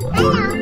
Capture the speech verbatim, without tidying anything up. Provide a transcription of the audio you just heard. Hello.